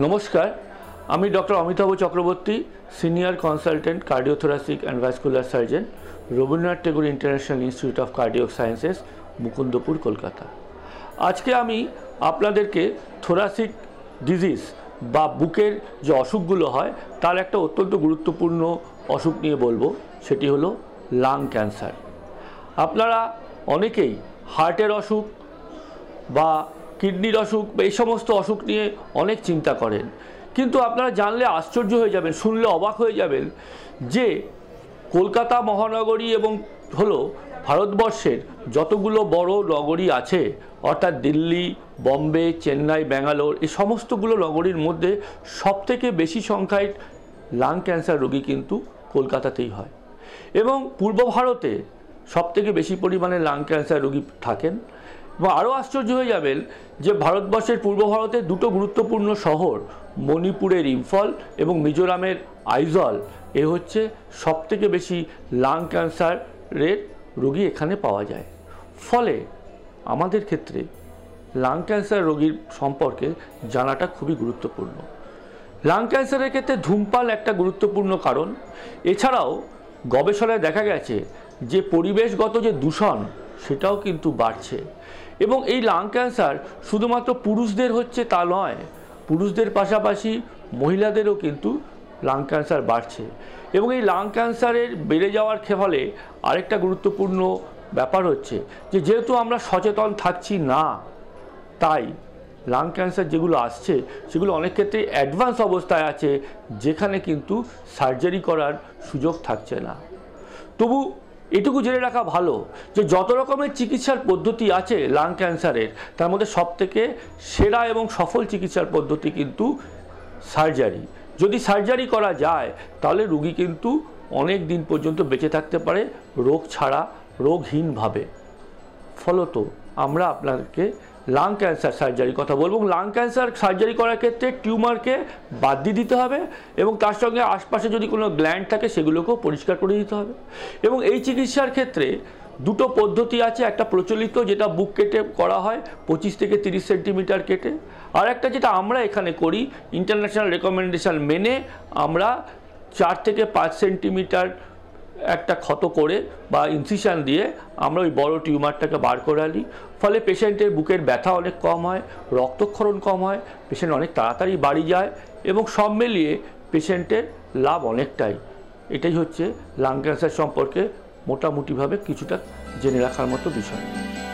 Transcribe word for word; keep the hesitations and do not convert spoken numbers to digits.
नमस्कार आमी doctor Amitabh Chakraborty senior consultant cardiothoracic and vascular surgeon Rabindranath Tagore international institute of cardiac sciences Mukundapur Kolkata. आज के आमी आपनादेरके थोरैसिक डिजीज बा बुकेर जो असुखगुलो हय तार एकटा अत्यंत गुरुत्वपूर्ण असुख निये बोलबो सेटी हलो लांग कैंसार। आपनारा अनेकेई हार्टेर असुख बा किडनिर असुख बा एई समस्त असुख निये अनेक चिंता करें, किन्तु आपनारा जानले आश्चर्य हो जाबेन, शुनले अबाक हो जाबेन जे कलकाता महानगरी एबं हलो भारतवर्षेर जतगुलो बड़ो नगरी आछे अर्थात दिल्ली, बम्बे, चेन्नई, बेंगालोर ए समस्तगुलो नगरीर मध्य सबथेके बेशी संख्याय लांग कैंसार रोगी किन्तु कलकातातेई हय एबं पूर्व भारते सबथेके बेशी परिमाणे लांग कैंसार रोगी थाकेन। आरो आश्चर्य हो जाबेन जे भारतवर्षेर पूर्व भारते दुटो गुरुत्वपूर्ण शहर मणिपुरेर इम्फल और मिजोरामेर आइजल ए होच्छे सबथेके बेशी लांग कैंसारेर रोगी एखाने पावा जाए। फले आमादेर क्षेत्रे लांग कैंसार रोगीर सम्पर्के जानाटा खूबी गुरुत्वपूर्ण। लांग कैंसारेर क्षेत्रे धूमपान एकटा गुरुत्वपूर्ण कारण। एछाड़ाओ गवेषणाय देखा गेछे जे परिबेशगत जे दूषण सेटाओ किन्तु बाड़छे एबं एई लांग कैंसार शुधुमात्र पुरुषदेर होच्छे ता नय, पुरुषदेर पाशापाशी महिलादेरও किन्तु लांग कैंसार बाड़छे एबं एई लांग कैंसारेर बेड़े जाओयार फले आरेकटा गुरुत्वपूर्ण ব্যাপার হচ্ছে যে যেহেতু আমরা সচেতন থাকছি না তাই লাং ক্যান্সার যেগুলো আসছে সেগুলো অনেক ক্ষেত্রে অ্যাডভান্স অবস্থায় আছে যেখানে কিন্তু সার্জারি করার সুযোগ থাকছে না। তবু এটুকু জেনে রাখা ভালো যে যত রকমের চিকিৎসার পদ্ধতি আছে লাং ক্যান্সারের তার মধ্যে সবথেকে সেরা এবং সফল চিকিৎসার পদ্ধতি কিন্তু সার্জারি। যদি সার্জারি করা যায় তাহলে রোগী কিন্তু অনেক দিন পর্যন্ত বেঁচে থাকতে পারে রোগ ছাড়া, रोगहीन भावे। फलत आमरा आपनादेरके लांग कैंसार सार्जारिर कथा बोलबो। लांग कैंसार सार्जारि करार क्षेत्रे टिउमार के बाद दिए दिते हबे एबं तार संगे आशपाशे जदि कोनो ग्लैंड थाके सेगुलोके परिष्कार करे दिते हबे एबं एई चिकित्सार क्षेत्रे दुटो पद्धति आछे, एकटा प्रचलित जेटा बुक केटे करा हय पचिश थेके त्रिश सेंटीमिटार केटे और एकटा जेटा आमरा एखाने करी इंटरनैशनल रेकमेंडेशन मेने आमरा चार थेके पाँच सेंटीमिटार एक क्षत करे बा इनसिशन दिए आमरा ओई बड़ो टिउमारटाके बार कराली। फले पेशेंटेर बुकेर ब्यथा अनेक कम हय, रक्तक्षरण कम हय, पेशेंट अनेक ताड़ाताड़ी बाड़ी जाय एबं सब मिलिए पेशेंटेर लाभ अनेकटाई। एटाई हच्छे लांग कैंसार सम्पर्के मोटामुटिभावे किछुटा जेने राखार मतो विषय।